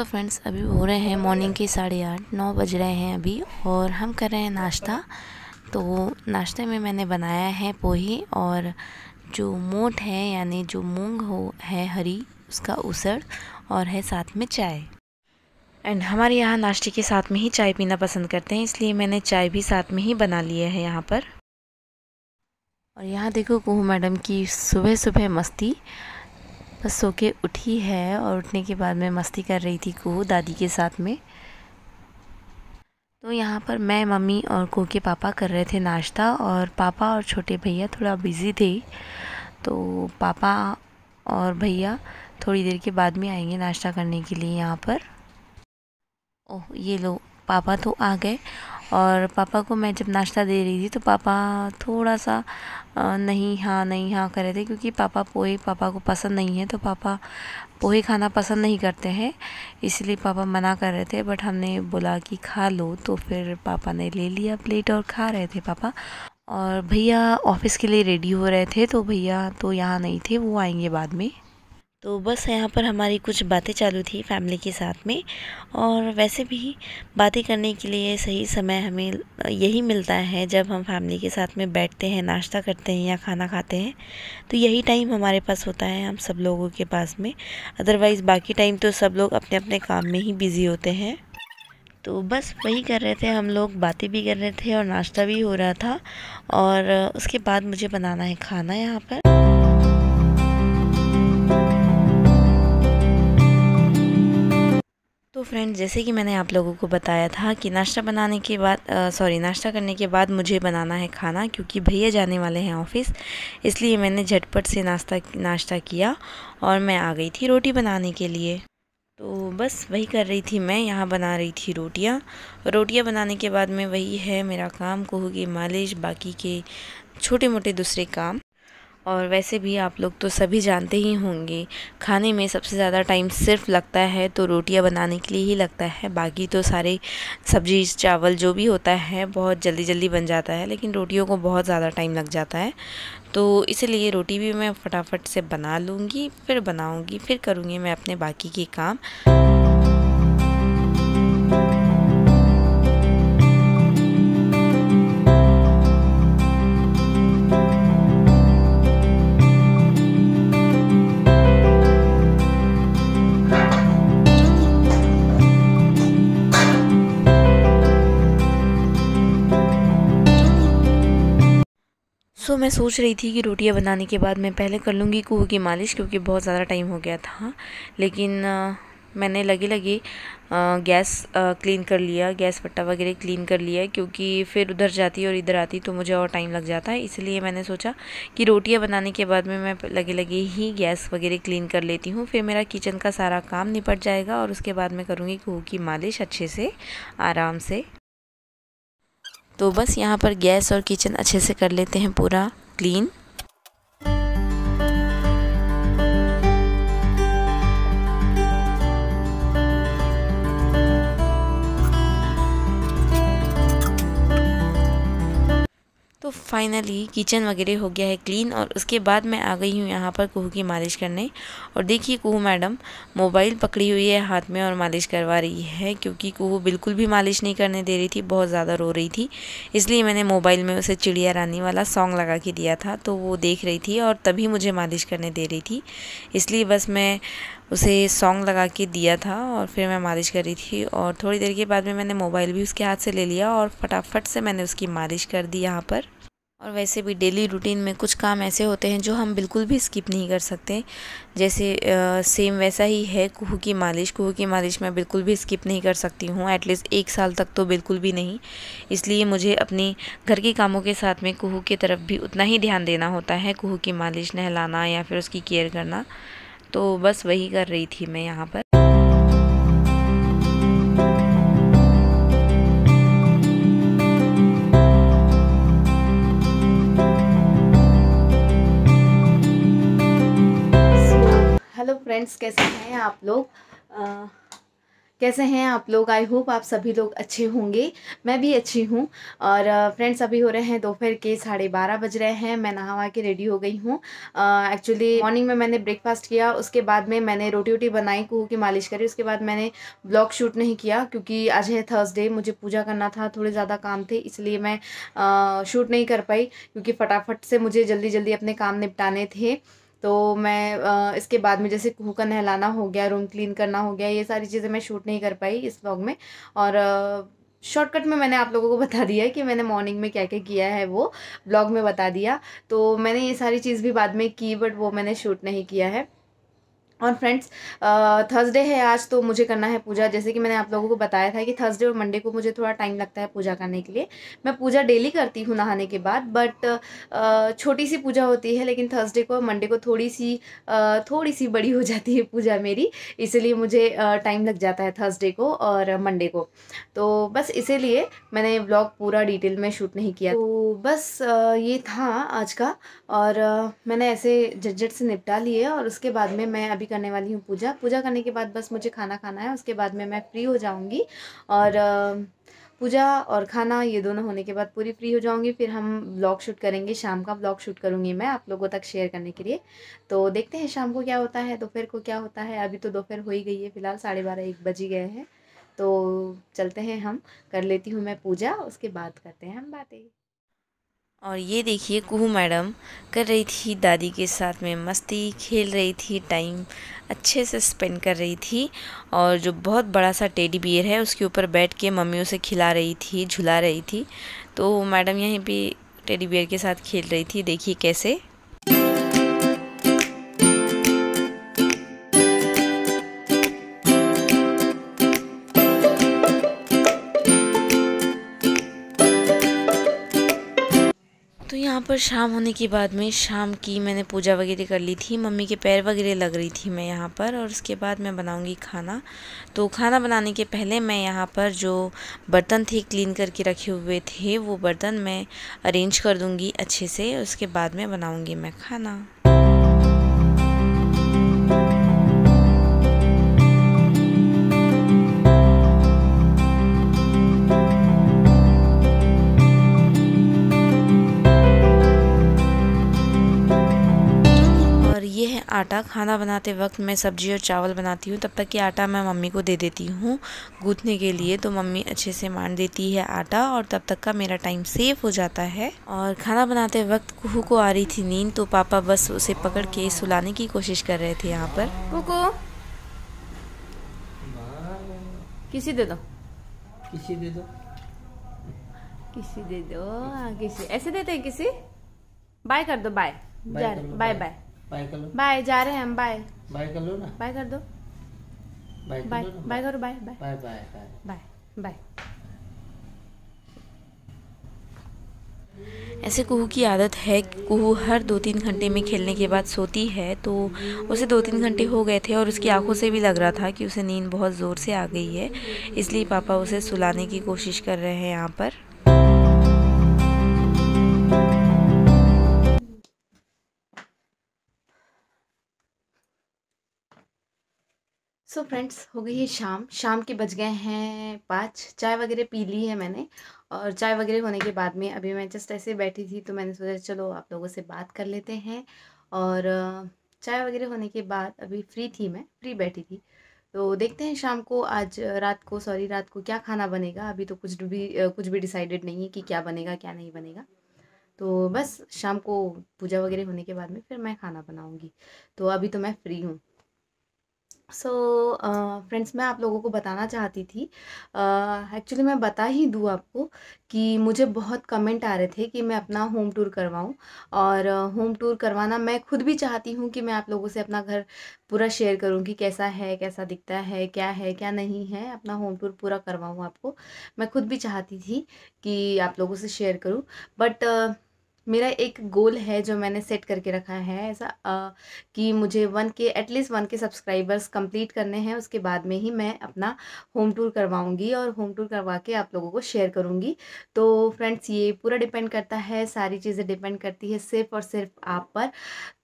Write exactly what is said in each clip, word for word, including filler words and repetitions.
So friends, अभी हो रहे हैं मॉर्निंग के साढ़े आठ नौ बज रहे हैं अभी, और हम कर रहे हैं नाश्ता। तो नाश्ते में मैंने बनाया है पोहे, और जो मोठ है यानी जो मूंग हो है हरी, उसका उसड़, और है साथ में चाय। एंड हमारे यहाँ नाश्ते के साथ में ही चाय पीना पसंद करते हैं, इसलिए मैंने चाय भी साथ में ही बना लिए है यहाँ पर। और यहाँ देखो कुहू मैडम की सुबह सुबह मस्ती, बस सो के उठी है और उठने के बाद में मस्ती कर रही थी कुहू दादी के साथ में। तो यहाँ पर मैं, मम्मी और कुहू के पापा कर रहे थे नाश्ता, और पापा और छोटे भैया थोड़ा बिज़ी थे, तो पापा और भैया थोड़ी देर के बाद में आएंगे नाश्ता करने के लिए यहाँ पर। ओह, ये लो पापा तो आ गए। और पापा को मैं जब नाश्ता दे रही थी तो पापा थोड़ा सा नहीं हाँ नहीं हाँ कर रहे थे, क्योंकि पापा पोहे पापा को पसंद नहीं है, तो पापा पोहे खाना पसंद नहीं करते हैं, इसलिए पापा मना कर रहे थे। बट हमने बोला कि खा लो, तो फिर पापा ने ले लिया प्लेट और खा रहे थे पापा। और भैया ऑफिस के लिए रेडी हो रहे थे, तो भैया तो यहाँ नहीं थे, वो आएंगे बाद में। तो बस यहाँ पर हमारी कुछ बातें चालू थी फैमिली के साथ में, और वैसे भी बातें करने के लिए सही समय हमें यही मिलता है जब हम फैमिली के साथ में बैठते हैं, नाश्ता करते हैं या खाना खाते हैं, तो यही टाइम हमारे पास होता है हम सब लोगों के पास में। अदरवाइज़ बाकी टाइम तो सब लोग अपने अपने काम में ही बिज़ी होते हैं। तो बस वही कर रहे थे हम लोग, बातें भी कर रहे थे और नाश्ता भी हो रहा था। और उसके बाद मुझे बनाना है खाना यहाँ पर। तो फ्रेंड्स, जैसे कि मैंने आप लोगों को बताया था कि नाश्ता बनाने के बाद सॉरी नाश्ता करने के बाद मुझे बनाना है खाना, क्योंकि भैया जाने वाले हैं ऑफिस, इसलिए मैंने झटपट से नाश्ता नाश्ता किया और मैं आ गई थी रोटी बनाने के लिए। तो बस वही कर रही थी मैं, यहाँ बना रही थी रोटियाँ। रोटियाँ बनाने के बाद में वही है मेरा काम, कुहू की मालिश, बाकी के छोटे मोटे दूसरे काम। और वैसे भी आप लोग तो सभी जानते ही होंगे, खाने में सबसे ज़्यादा टाइम सिर्फ लगता है तो रोटियां बनाने के लिए ही लगता है। बाकी तो सारे सब्जी चावल जो भी होता है बहुत जल्दी जल्दी बन जाता है, लेकिन रोटियों को बहुत ज़्यादा टाइम लग जाता है। तो इसलिए रोटी भी मैं फटाफट से बना लूँगी, फिर बनाऊँगी, फिर करूँगी मैं अपने बाकी के काम। तो मैं सोच रही थी कि रोटियां बनाने के बाद मैं पहले कर लूँगी कुहू की मालिश, क्योंकि बहुत ज़्यादा टाइम हो गया था। लेकिन आ, मैंने लगे लगे आ, गैस आ, क्लीन कर लिया, गैस पट्टा वगैरह क्लीन कर लिया, क्योंकि फिर उधर जाती और इधर आती तो मुझे और टाइम लग जाता है। इसलिए मैंने सोचा कि रोटियां बनाने के बाद में मैं लगे लगे ही गैस वगैरह क्लीन कर लेती हूँ, फिर मेरा किचन का सारा काम निपट जाएगा। और उसके बाद मैं करूँगी कुहू की मालिश अच्छे से, आराम से। तो बस यहाँ पर गैस और किचन अच्छे से कर लेते हैं पूरा क्लीन। तो फाइनली किचन वगैरह हो गया है क्लीन, और उसके बाद मैं आ गई हूँ यहाँ पर कुहू की मालिश करने। और देखिए कुहू मैडम मोबाइल पकड़ी हुई है हाथ में और मालिश करवा रही है, क्योंकि कुहू बिल्कुल भी मालिश नहीं करने दे रही थी, बहुत ज़्यादा रो रही थी। इसलिए मैंने मोबाइल में उसे चिड़िया रानी वाला सॉन्ग लगा के दिया था, तो वो देख रही थी और तभी मुझे मालिश करने दे रही थी। इसलिए बस मैं उसे सॉन्ग लगा के दिया था और फिर मैं मालिश कर रही थी। और थोड़ी देर के बाद में मैंने मोबाइल भी उसके हाथ से ले लिया और फटाफट से मैंने उसकी मालिश कर दी यहाँ पर। और वैसे भी डेली रूटीन में कुछ काम ऐसे होते हैं जो हम बिल्कुल भी स्किप नहीं कर सकते, जैसे आ, सेम वैसा ही है कुहू की मालिश। कुहू की मालिश मैं बिल्कुल भी स्किप नहीं कर सकती हूँ, एटलीस्ट एक साल तक तो बिल्कुल भी नहीं। इसलिए मुझे अपने घर के कामों के साथ में कुहू की तरफ भी उतना ही ध्यान देना होता है, कुहू की मालिश, नहलाना या फिर उसकी केयर करना। तो बस वही कर रही थी मैं यहाँ पर। हेलो फ्रेंड्स, कैसे हैं आप लोग? आ, कैसे हैं आप लोग। आई होप आप सभी लोग अच्छे होंगे, मैं भी अच्छी हूँ। और फ्रेंड्स अभी हो रहे हैं दोपहर के साढ़े बारह बज रहे हैं। मैं नहा वहा के रेडी हो गई हूँ। एक्चुअली मॉर्निंग में मैंने ब्रेकफास्ट किया, उसके बाद में मैंने रोटी वोटी बनाई, कुहू की मालिश करी। उसके बाद मैंने ब्लॉग शूट नहीं किया क्योंकि आज है थर्सडे, मुझे पूजा करना था, थोड़े ज़्यादा काम थे, इसलिए मैं आ, शूट नहीं कर पाई क्योंकि फटाफट से मुझे जल्दी जल्दी अपने काम निपटाने थे। तो मैं इसके बाद में जैसे कुहू का नहलाना हो गया, रूम क्लीन करना हो गया, ये सारी चीज़ें मैं शूट नहीं कर पाई इस व्लॉग में। और शॉर्टकट में मैंने आप लोगों को बता दिया कि मैंने मॉर्निंग में क्या क्या किया है, वो व्लॉग में बता दिया। तो मैंने ये सारी चीज़ भी बाद में की, बट वो मैंने शूट नहीं किया है। और फ्रेंड्स थर्सडे है आज, तो मुझे करना है पूजा। जैसे कि मैंने आप लोगों को बताया था कि थर्सडे और मंडे को मुझे थोड़ा टाइम लगता है पूजा करने के लिए। मैं पूजा डेली करती हूँ नहाने के बाद, बट uh, छोटी सी पूजा होती है, लेकिन थर्सडे को और मंडे को थोड़ी सी uh, थोड़ी सी बड़ी हो जाती है पूजा मेरी, इसलिए मुझे uh, टाइम लग जाता है थर्सडे को और मंडे को। तो बस इसीलिए मैंने व्लॉग पूरा डिटेल में शूट नहीं किया। तो बस uh, ये था आज का। और uh, मैंने ऐसे झटझट से निपटा लिए और उसके बाद में मैं अभी करने वाली हूँ पूजा। पूजा करने के बाद बस मुझे खाना खाना है, उसके बाद में मैं फ्री हो जाऊँगी। और पूजा और खाना ये दोनों होने के बाद पूरी फ्री हो जाऊँगी, फिर हम व्लॉग शूट करेंगे। शाम का व्लॉग शूट करूँगी मैं आप लोगों तक शेयर करने के लिए। तो देखते हैं शाम को क्या होता है, दोपहर को क्या होता है। अभी तो दोपहर हो ही गई है, फिलहाल साढ़े बारह एक बज ही गए हैं। तो चलते हैं, हम कर लेती हूँ मैं पूजा, उसके बाद करते हैं हम बातें। और ये देखिए कुहू मैडम कर रही थी दादी के साथ में मस्ती, खेल रही थी, टाइम अच्छे से स्पेंड कर रही थी। और जो बहुत बड़ा सा टेडी बियर है उसके ऊपर बैठ के मम्मी उसे खिला रही थी, झुला रही थी। तो मैडम यहीं पे टेडी बियर के साथ खेल रही थी, देखिए कैसे। तो यहाँ पर शाम होने के बाद में शाम की मैंने पूजा वगैरह कर ली थी, मम्मी के पैर वगैरह लग रही थी मैं यहाँ पर। और उसके बाद मैं बनाऊँगी खाना। तो खाना बनाने के पहले मैं यहाँ पर जो बर्तन थे क्लीन करके रखे हुए थे, वो बर्तन मैं अरेंज कर दूँगी अच्छे से, उसके बाद में बनाऊँगी मैं खाना। आटा खाना बनाते वक्त मैं सब्जी और चावल बनाती हूँ, तब तक कि आटा मैं मम्मी को दे देती हूँ गूँथने के लिए। तो मम्मी अच्छे से मान देती है आटा और तब तक का मेरा टाइम सेव हो जाता है। और खाना बनाते वक्त कुहू को आ रही थी नींद, तो पापा बस उसे पकड़ के सुलाने की कोशिश कर रहे थे। यहाँ पर कुकू किसी दे दो, किसी दे दो, किसी दे दो, किसी ऐसे देते हैं, किसी बाय कर दो, बाय बाय बाय बाय कर लो, बाय जा रहे हैं हम, बाय बाय कर लो ना, बाय कर दो, बाय बाय बाय करो, bye bye bye bye bye bye. ऐसे कुहू की आदत है, कुहू हर दो तीन घंटे में खेलने के बाद सोती है। तो उसे दो तीन घंटे हो गए थे और उसकी आंखों से भी लग रहा था कि उसे नींद बहुत ज़ोर से आ गई है, इसलिए पापा उसे सुलाने की कोशिश कर रहे हैं यहाँ पर। सो so फ्रेंड्स हो गई है शाम, शाम के बज गए हैं पाँच। चाय वगैरह पी ली है मैंने और चाय वगैरह होने के बाद में अभी मैं जस्ट ऐसे बैठी थी, तो मैंने सोचा चलो आप लोगों से बात कर लेते हैं। और चाय वगैरह होने के बाद अभी फ्री थी मैं, फ्री बैठी थी। तो देखते हैं शाम को, आज रात को सॉरी रात को क्या खाना बनेगा। अभी तो कुछ भी कुछ भी डिसाइडेड नहीं है कि क्या बनेगा क्या नहीं बनेगा। तो बस शाम को पूजा वगैरह होने के बाद में फिर मैं खाना बनाऊँगी। तो अभी तो मैं फ्री हूँ। सो so, फ्रेंड्स uh, मैं आप लोगों को बताना चाहती थी, एक्चुअली uh, मैं बता ही दूँ आपको कि मुझे बहुत कमेंट आ रहे थे कि मैं अपना होम टूर करवाऊँ। और होम uh, टूर करवाना मैं खुद भी चाहती हूँ कि मैं आप लोगों से अपना घर पूरा शेयर करूँ कि कैसा है, कैसा दिखता है, क्या है क्या नहीं है, अपना होम टूर पूरा करवाऊँ आपको। मैं खुद भी चाहती थी कि आप लोगों से शेयर करूँ, बट uh, मेरा एक गोल है जो मैंने सेट करके रखा है ऐसा आ, कि मुझे one K at least one K subscribers complete करने हैं। उसके बाद में ही मैं अपना होम टूर करवाऊंगी और होम टूर करवा के आप लोगों को शेयर करूंगी। तो फ्रेंड्स ये पूरा डिपेंड करता है, सारी चीज़ें डिपेंड करती है सिर्फ और सिर्फ आप पर।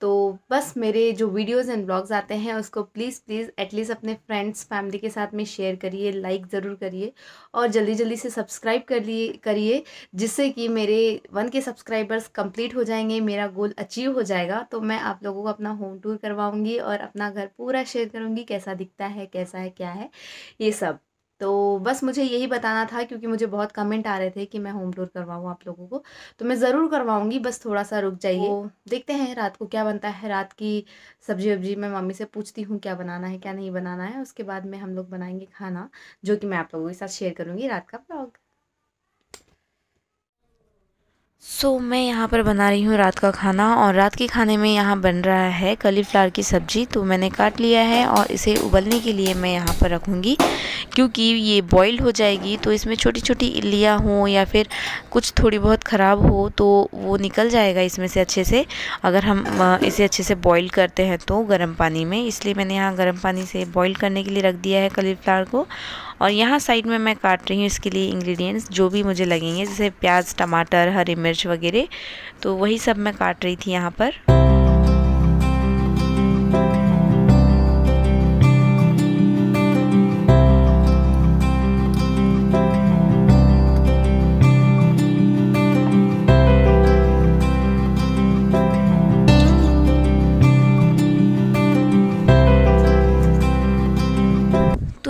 तो बस मेरे जो वीडियोज़ एंड ब्लॉग्स आते हैं उसको प्लीज़ प्लीज़ एटलीस्ट अपने फ्रेंड्स फैमिली के साथ में शेयर करिए, लाइक ज़रूर करिए और जल्दी जल्दी से सब्सक्राइब करिए जिससे कि मेरे वन के सब्सक्राइबर्स कंप्लीट हो जाएंगे, मेरा गोल अचीव हो जाएगा। तो मैं आप लोगों को अपना होम टूर करवाऊंगी और अपना घर पूरा शेयर करूंगी, कैसा दिखता है, कैसा है, क्या है, ये सब। तो बस मुझे यही बताना था क्योंकि मुझे बहुत कमेंट आ रहे थे कि मैं होम टूर करवाऊँ आप लोगों को, तो मैं ज़रूर करवाऊंगी, बस थोड़ा सा रुक जाइए। तो देखते हैं रात को क्या बनता है। रात की सब्जी वब्जी मैं मम्मी से पूछती हूँ क्या बनाना है क्या नहीं बनाना है, उसके बाद में हम लोग बनाएंगे खाना जो कि मैं आप लोगों के साथ शेयर करूँगी रात का ब्लॉग। सो so, मैं यहाँ पर बना रही हूँ रात का खाना और रात के खाने में यहाँ बन रहा है कलीफ्लावर की सब्ज़ी। तो मैंने काट लिया है और इसे उबलने के लिए मैं यहाँ पर रखूँगी क्योंकि ये बॉईल हो जाएगी। तो इसमें छोटी छोटी इल्लियाँ हों या फिर कुछ थोड़ी बहुत ख़राब हो तो वो निकल जाएगा इसमें से अच्छे से, अगर हम इसे अच्छे से बॉईल करते हैं तो गर्म पानी में। इसलिए मैंने यहाँ गर्म पानी से बॉईल करने के लिए रख दिया है कलीफ्लावर को। और यहाँ साइड में मैं काट रही हूँ इसके लिए इंग्रेडिएंट्स जो भी मुझे लगेंगे, जैसे प्याज, टमाटर, हरी मिर्च वगैरह, तो वही सब मैं काट रही थी यहाँ पर।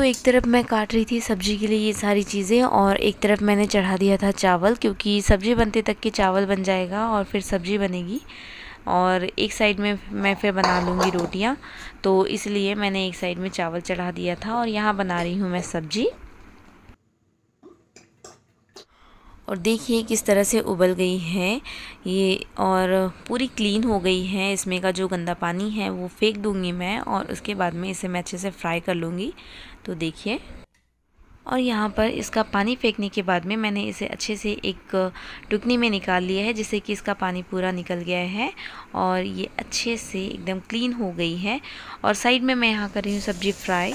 एक तरफ मैं काट रही थी सब्जी के लिए ये सारी चीज़ें और एक तरफ मैंने चढ़ा दिया था चावल, क्योंकि सब्ज़ी बनते तक के चावल बन जाएगा और फिर सब्ज़ी बनेगी और एक साइड में मैं फिर बना लूँगी रोटियाँ। तो इसलिए मैंने एक साइड में चावल चढ़ा दिया था और यहाँ बना रही हूँ मैं सब्ज़ी। और देखिए किस तरह से उबल गई है ये और पूरी क्लीन हो गई है। इसमें का जो गंदा पानी है वो फेंक दूंगी मैं और उसके बाद में इसे मैं अच्छे से फ्राई कर लूँगी। तो देखिए, और यहाँ पर इसका पानी फेंकने के बाद में मैंने इसे अच्छे से एक टुकनी में निकाल लिया है जिससे कि इसका पानी पूरा निकल गया है और ये अच्छे से एकदम क्लीन हो गई है। और साइड में मैं यहाँ कर रही हूँ सब्ज़ी फ्राई।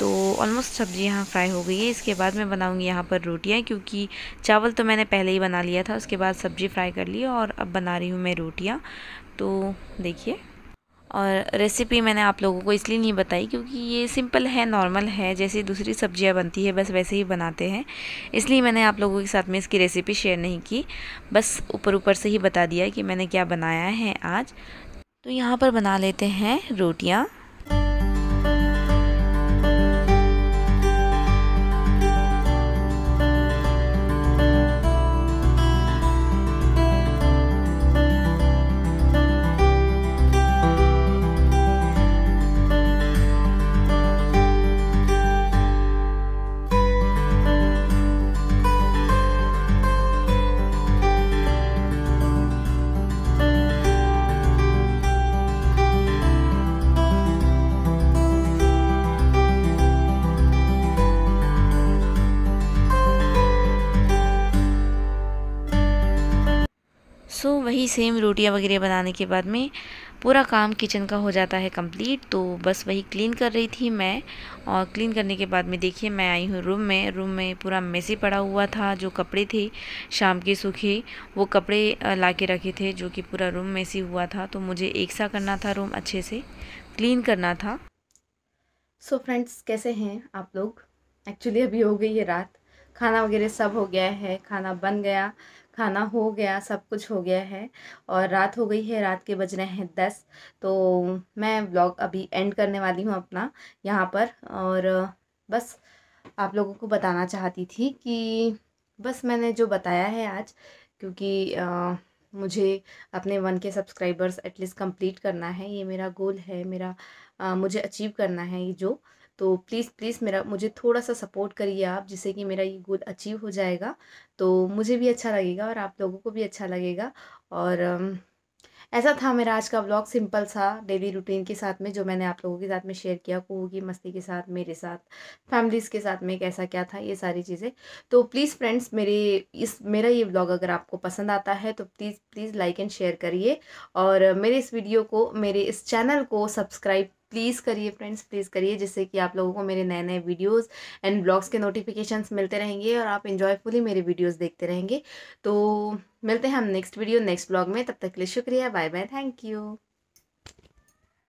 तो ऑलमोस्ट सब्ज़ी यहाँ फ्राई हो गई है। इसके बाद मैं बनाऊँगी यहाँ पर रोटियाँ, क्योंकि चावल तो मैंने पहले ही बना लिया था, उसके बाद सब्ज़ी फ्राई कर ली और अब बना रही हूँ मैं रोटियाँ। तो देखिए, और रेसिपी मैंने आप लोगों को इसलिए नहीं बताई क्योंकि ये सिंपल है, नॉर्मल है, जैसे दूसरी सब्जियां बनती है बस वैसे ही बनाते हैं, इसलिए मैंने आप लोगों के साथ में इसकी रेसिपी शेयर नहीं की, बस ऊपर ऊपर से ही बता दिया कि मैंने क्या बनाया है आज। तो यहाँ पर बना लेते हैं रोटियाँ। सो so, वही सेम रोटियां वगैरह बनाने के बाद में पूरा काम किचन का हो जाता है कंप्लीट। तो बस वही क्लीन कर रही थी मैं और क्लीन करने के बाद में देखिए मैं आई हूँ रूम में। रूम में पूरा मेसी पड़ा हुआ था, जो कपड़े थे शाम के सूखे वो कपड़े ला के रखे थे जो कि पूरा रूम मेसी हुआ था। तो मुझे एक सा करना था, रूम अच्छे से क्लीन करना था। सो so, फ्रेंड्स कैसे हैं आप लोग? एक्चुअली अभी हो गई है रात, खाना वगैरह सब हो गया है, खाना बन गया, खाना हो गया, सब कुछ हो गया है और रात हो गई है। रात के बज रहे हैं दस। तो मैं ब्लॉग अभी एंड करने वाली हूँ अपना यहाँ पर और बस आप लोगों को बताना चाहती थी कि बस मैंने जो बताया है आज, क्योंकि आ, मुझे अपने one K subscribers at least complete करना है, ये मेरा गोल है, मेरा आ, मुझे अचीव करना है ये जो। तो प्लीज़ प्लीज़ मेरा मुझे थोड़ा सा सपोर्ट करिए आप, जिससे कि मेरा ये गोल अचीव हो जाएगा तो मुझे भी अच्छा लगेगा और आप लोगों को भी अच्छा लगेगा। और ऐसा था मेरा आज का व्लॉग, सिंपल सा डेली रूटीन के साथ में जो मैंने आप लोगों के साथ में शेयर किया, कुहू की मस्ती के साथ, मेरे साथ, फैमिलीज़ के साथ में कैसा क्या था, ये सारी चीज़ें। तो प्लीज़ फ्रेंड्स मेरे इस मेरा ये व्लॉग अगर आपको पसंद आता है तो please please like and share करिए और मेरे इस वीडियो को, मेरे इस चैनल को सब्सक्राइब प्लीज़ करिए फ्रेंड्स, प्लीज़ करिए, जिससे कि आप लोगों को मेरे नए नए वीडियोस एंड ब्लॉग्स के नोटिफिकेशंस मिलते रहेंगे और आप एंजॉयफुली मेरे वीडियोस देखते रहेंगे। तो मिलते हैं हम नेक्स्ट वीडियो नेक्स्ट ब्लॉग में, तब तक के लिए शुक्रिया, बाय बाय, थैंक यू।